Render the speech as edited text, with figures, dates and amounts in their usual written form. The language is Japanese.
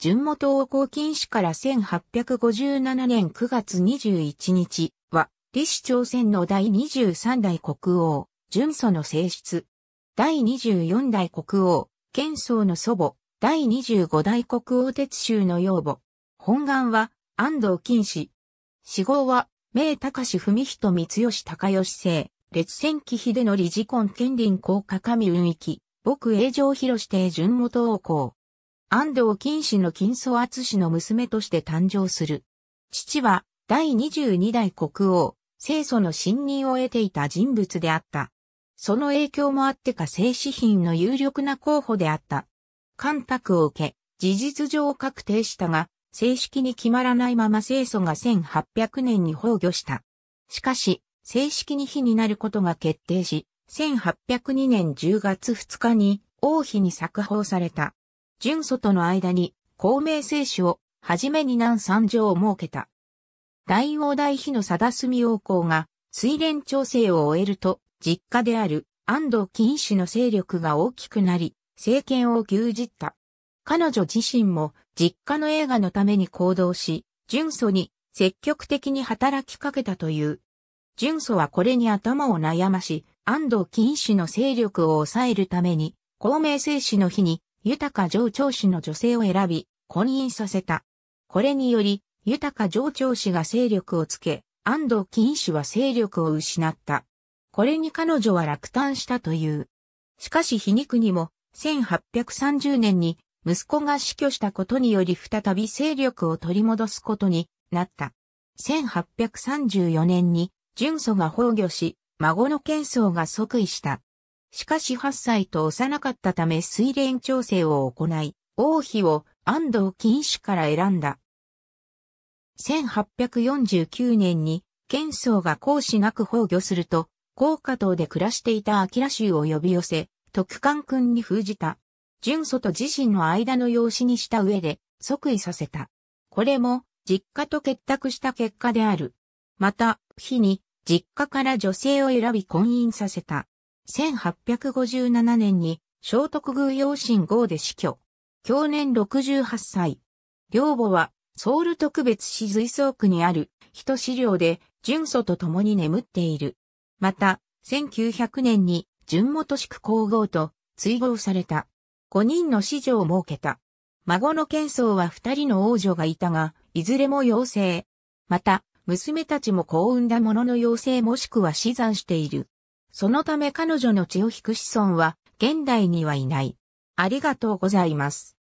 準母登校禁止から1857年9月21日は、李氏朝鮮の第23代国王、準祖の正室。第24代国王、玄宗の祖母。第25代国王哲宗の養母。本願は、安藤金氏。氏号は、明隆文仁光義高義正。列戦記秀則次根建林公家上運域。僕永上博邸準母登校。安藤金氏の金祖篤氏の娘として誕生する。父は、第22代国王、世祖の信任を得ていた人物であった。その影響もあってか正子品の有力な候補であった。関白を受け、事実上確定したが、正式に決まらないまま世祖が1800年に崩御した。しかし、正式に妃になることが決定し、1802年10月2日に王妃に冊封された。準祖との間に、孝明正子をはじめに男三女を設けた。大王大妃の貞純王后が、垂簾調整を終えると、実家である安藤金氏の勢力が大きくなり、政権を牛耳った。彼女自身も実家の栄華のために行動し、準祖に積極的に働きかけたという。準祖はこれに頭を悩まし、安藤金氏の勢力を抑えるために、孝明正氏の妃に豊城長氏の女性を選び、婚姻させた。これにより、豊城長氏が勢力をつけ、安藤金氏は勢力を失った。これに彼女は落胆したという。しかし皮肉にも、1830年に息子が死去したことにより再び勢力を取り戻すことになった。1834年に準祖が崩御し、孫の玄宗が即位した。しかし8歳と幼かったため垂簾調整を行い、王妃を安藤金氏から選んだ。1849年に玄宗が皇嗣なく崩御すると、黄花島で暮らしていた彬衆を呼び寄せ、徳寛君に封じた。準祖と自身の間の養子にした上で即位させた。これも実家と結託した結果である。また、妃に実家から女性を選び婚姻させた。1857年に正徳宮養親号で死去。享年68歳。養母はソウル特別市随想区にある一私寮で準祖と共に眠っている。また、1900年に準母都市区皇后と追号された。5人の子女を設けた。孫の玄宗は2人の王女がいたが、いずれも陽性。また、娘たちも子を産んだ者の陽性もしくは死産している。そのため彼女の血を引く子孫は現代にはいない。ありがとうございます。